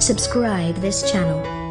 Subscribe this channel.